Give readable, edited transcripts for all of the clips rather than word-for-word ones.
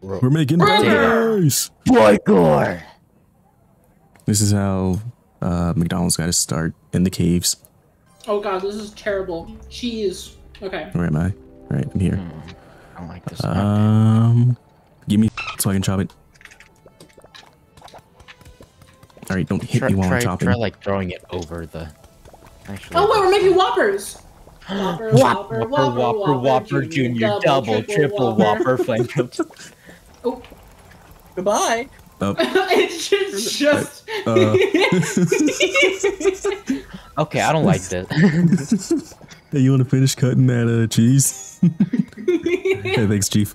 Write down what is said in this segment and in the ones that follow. We're making burgers! Boy! This is how McDonald's got to start in the caves. Oh god, this is terrible. Cheese. Okay. Where am I? Alright, I'm here. I don't like this. Give me so I can chop it. Alright, don't hit me while I'm chopping. Try like throwing it over the... Actually, oh wait, we're making Whoppers! Whopper, Whopper, Whopper, Whopper, Whopper, Whopper, Whopper Junior, double, triple Whopper, flame triple. Oh. Goodbye. Oh. It's just... Okay, I don't like this. Hey, you want to finish cutting that cheese? Hey, thanks, Chief.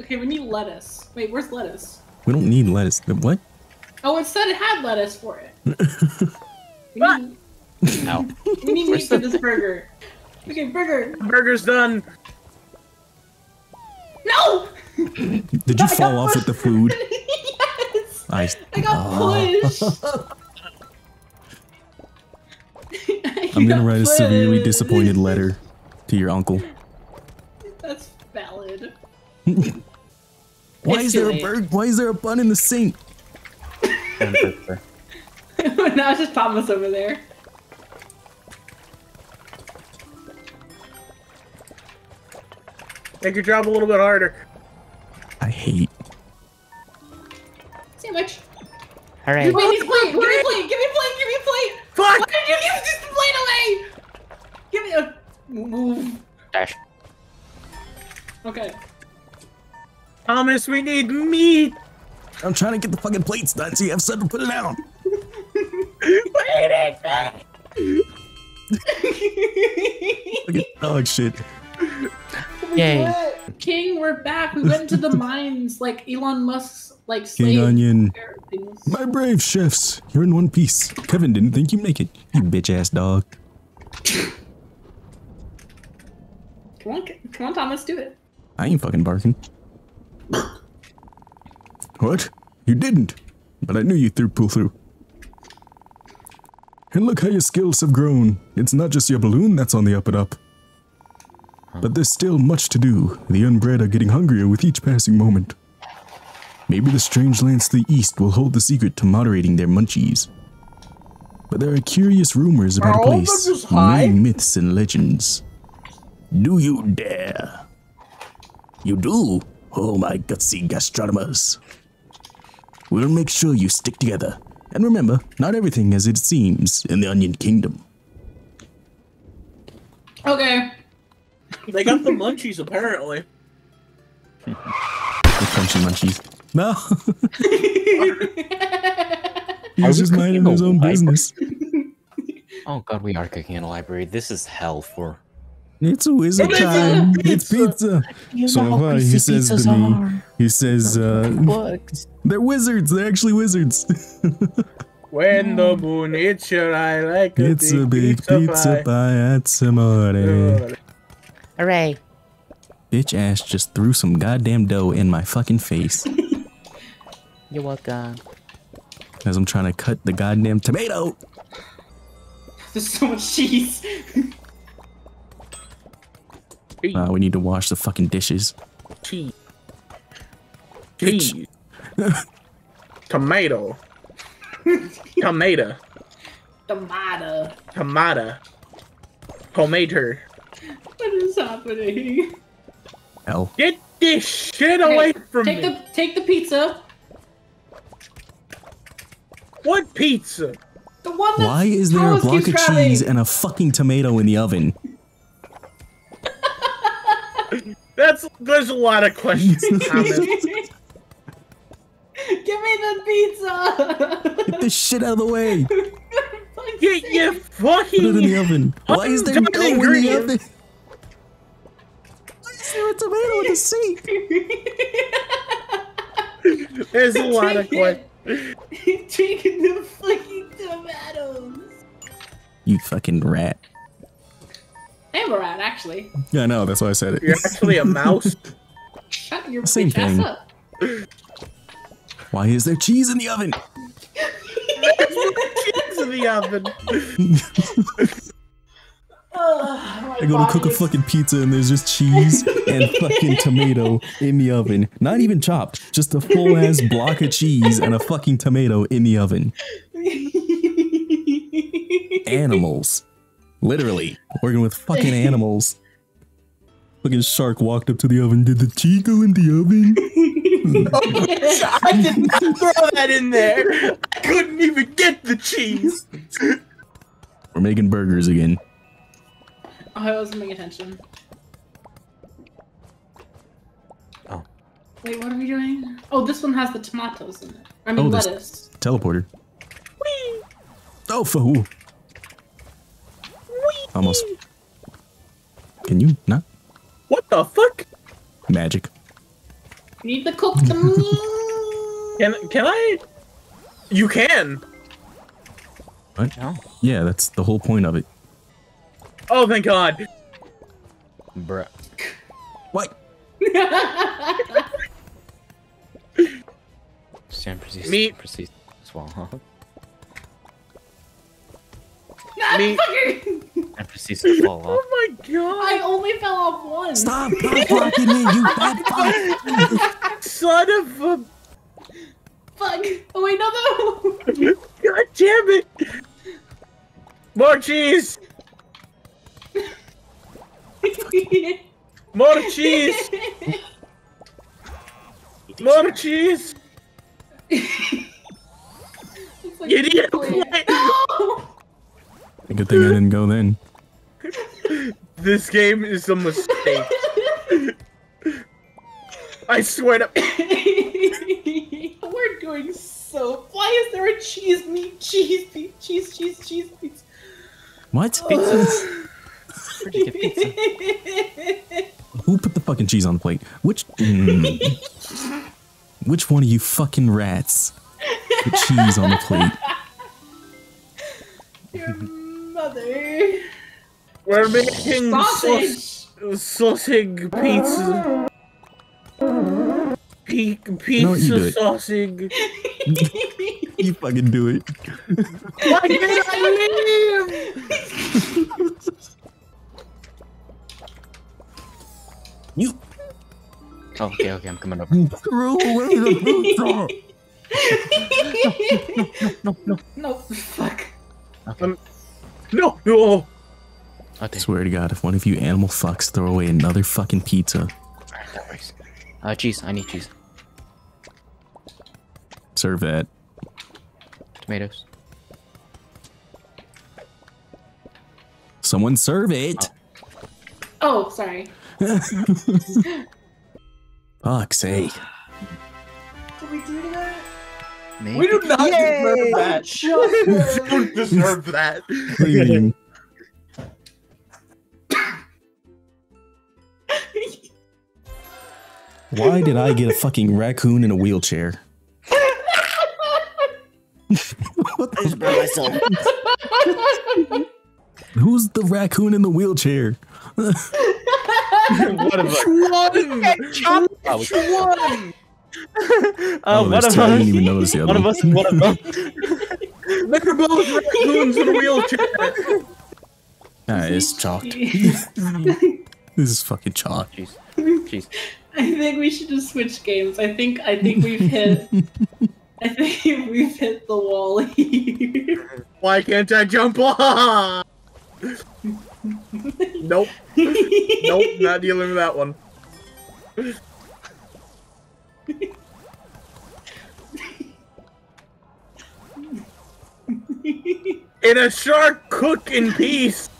Okay, we need lettuce. Wait, where's lettuce? We don't need lettuce. What? Oh, it said it had lettuce for it. What? No. We need meat for this burger. Okay, burger. The burger's done. No! Did you fall off with the food? Yes! I got pushed. I'm gonna write a severely disappointed letter to your uncle. That's valid. Why is there a bun in the sink? Now it's just Thomas over there. Make your job a little bit harder. I hate. Sandwich. All right. Wait, he's playing. Give me a plate. Give me a plate. Give me a plate. Fuck! Why did you give this plate away? Give me a move. Dash. Okay. Thomas, we need meat. I'm trying to get the fucking plates done. See, I've said to put it down. Wait. Look at dog shit. Yay. King, we're back. We went into the mines, like Elon Musk's, like slave. King Onion. My brave chefs, you're in one piece. Kevin didn't think you'd make it. You bitch ass dog. Come on, Thomas, do it. I ain't fucking barking. What? You didn't? But I knew you pull through. And look how your skills have grown. It's not just your balloon that's on the up and up. But there's still much to do. The unbred are getting hungrier with each passing moment. Maybe the strange lands to the east will hold the secret to moderating their munchies. But there are curious rumors about a place, many myths and legends. Do you dare? You do? Oh my gutsy gastronomers. We'll make sure you stick together. And remember, not everything as it seems in the Onion Kingdom. Okay. They got the munchies, apparently. The crunchy munchies. No! He's just minding his own business. Oh god, we are cooking in a library. This is hell for... It's a wizard time! It's pizza! You know so he says to me, he says, they're wizards! They're actually wizards! When the moon hits your eye like a big pizza pie at some more. Hooray. Bitch ass just threw some goddamn dough in my fucking face. You're welcome. As I'm trying to cut the goddamn tomato. There's so much cheese. We need to wash the fucking dishes. Cheese. Cheese. Tomato. Tomato. Tomato. Tomato. Tomato. What is happening? Hell. Get this shit away from me! Take the pizza. What pizza? The one that's Why is there a block of cheese and a fucking tomato in the oven? There's a lot of questions. Give me the pizza! Get this shit out of the way! Get your fucking... Put it in the oven. Why is there dough in the oven? Is there a tomato in the sink? There's a lot of questions. Drinking the fucking tomatoes. You fucking rat. I am a rat, actually. Yeah, I know. That's why I said it. You're actually a mouse. Shut your bitch ass up. Why is there cheese in the oven? There's cheese in the oven. I go to cook a fucking pizza and there's just cheese and fucking tomato in the oven. Not even chopped, just a full ass block of cheese and a fucking tomato in the oven. Animals. Literally. Working with fucking animals. Fucking shark walked up to the oven. Did the cheese go in the oven? I did not throw that in there. I couldn't even get the cheese. We're making burgers again. Oh, I wasn't paying attention. Oh. Wait, what are we doing? Oh, this one has the tomatoes in it. I mean, lettuce. Teleporter. Whee! Oh, fool. Almost. Can you not? What the fuck? Magic. You need to cook the meat. Can I? You can. What? No. Yeah, that's the whole point of it. Oh, thank God. Bruh. What? Stand proceed. Meat. Proceed as well, huh? No, meat. And proceeds to fall off. Oh my God. I only fell off once. Stop blocking me, you bad son of a... Fuck. Oh, wait, no, no. God damn it. More cheese. More cheese! More cheese! Like idiot! No! Good thing I didn't go then. This game is a mistake. I swear to- We're doing so- Why is there a cheese meat? Cheese meat? Cheese, cheese, cheese meat? What? Pizzas? Where'd you get pizza? Who put the fucking cheese on the plate? Which one of you fucking rats put cheese on the plate? Your mother. We're making sausage pizza. Pizza sausage. You fucking do it. Why did I leave? You. Oh, okay, I'm coming over. Throw away the pizza. No, fuck. Okay. No. Okay. Swear to God, if one of you animal fucks throw away another fucking pizza. Alright, that works. Cheese. I need cheese. Serve that. Tomatoes. Someone serve it. Oh sorry. Fuck's sake. Did we do that? Maybe. We do not deserve that. We don't deserve that. Why did I get a fucking raccoon in a wheelchair? What the Who's the raccoon in the wheelchair? What a one! One of us. They're both raccoons in a wheelchair. Nah, it's chalked. This is fucking chalked. Jeez. I think we should just switch games. I think we've hit. I think we've hit the wall here. Why can't I jump off? Nope. Nope, not dealing with that one. In a shark cook in peace.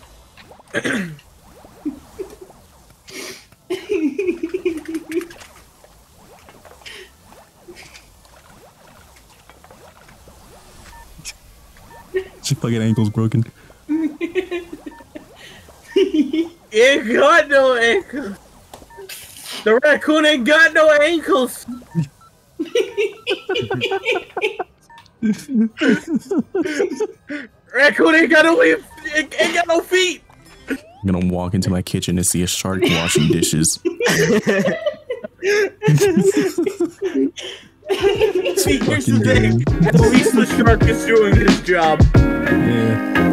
She fucking ankle's broken. It got no ankles. The raccoon ain't got no ankles. Raccoon ain't got no feet. I'm gonna walk into my kitchen and see a shark washing dishes. See, here's the thing. At least the shark is doing his job. Yeah.